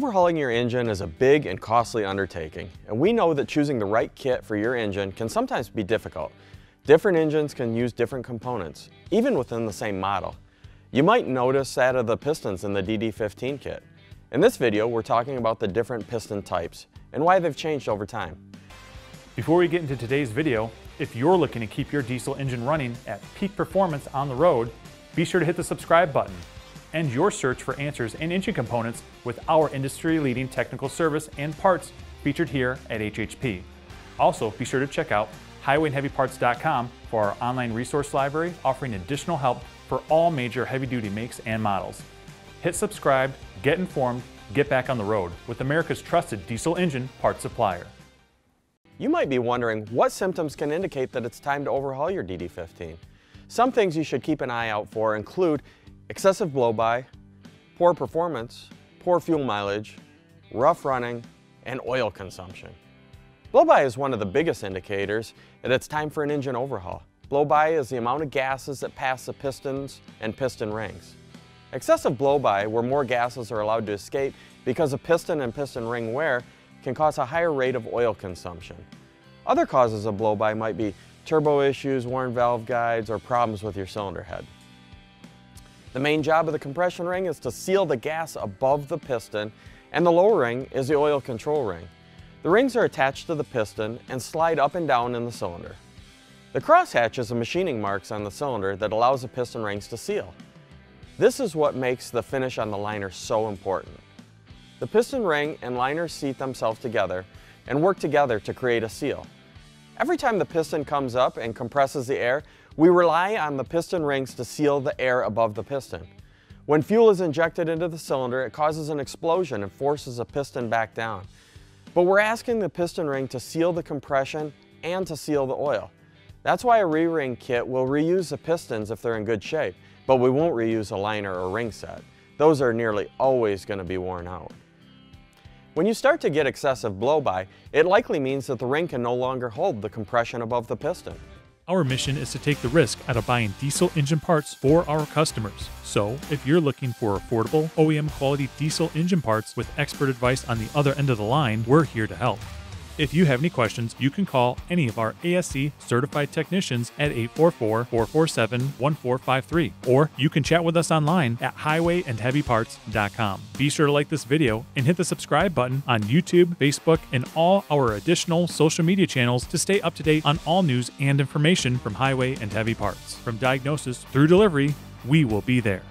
Overhauling your engine is a big and costly undertaking, and we know that choosing the right kit for your engine can sometimes be difficult. Different engines can use different components, even within the same model. You might notice that of the pistons in the DD15 kit. In this video, we're talking about the different piston types and why they've changed over time. Before we get into today's video, if you're looking to keep your diesel engine running at peak performance on the road, be sure to hit the subscribe button. End your search for answers and engine components with our industry-leading technical service and parts featured here at HHP. Also, be sure to check out highwayandheavyparts.com for our online resource library offering additional help for all major heavy-duty makes and models. Hit subscribe, get informed, get back on the road with America's trusted diesel engine parts supplier. You might be wondering what symptoms can indicate that it's time to overhaul your DD15. Some things you should keep an eye out for include excessive blow-by, poor performance, poor fuel mileage, rough running, and oil consumption. Blow-by is one of the biggest indicators that it's time for an engine overhaul. Blow-by is the amount of gases that pass the pistons and piston rings. Excessive blow-by, where more gases are allowed to escape because of piston and piston ring wear, can cause a higher rate of oil consumption. Other causes of blow-by might be turbo issues, worn valve guides, or problems with your cylinder head. The main job of the compression ring is to seal the gas above the piston, and the lower ring is the oil control ring. The rings are attached to the piston and slide up and down in the cylinder. The crosshatch is the machining marks on the cylinder that allows the piston rings to seal. This is what makes the finish on the liner so important. The piston ring and liner seat themselves together and work together to create a seal. Every time the piston comes up and compresses the air, we rely on the piston rings to seal the air above the piston. When fuel is injected into the cylinder, it causes an explosion and forces the piston back down. But we're asking the piston ring to seal the compression and to seal the oil. That's why a re-ring kit will reuse the pistons if they're in good shape, but we won't reuse a liner or ring set. Those are nearly always going to be worn out. When you start to get excessive blow-by, it likely means that the ring can no longer hold the compression above the piston. Our mission is to take the risk out of buying diesel engine parts for our customers. So, if you're looking for affordable, OEM-quality diesel engine parts with expert advice on the other end of the line, we're here to help. If you have any questions, you can call any of our ASE-certified technicians at 844-447-1453, or you can chat with us online at highwayandheavyparts.com. Be sure to like this video and hit the subscribe button on YouTube, Facebook, and all our additional social media channels to stay up to date on all news and information from Highway and Heavy Parts. From diagnosis through delivery, we will be there.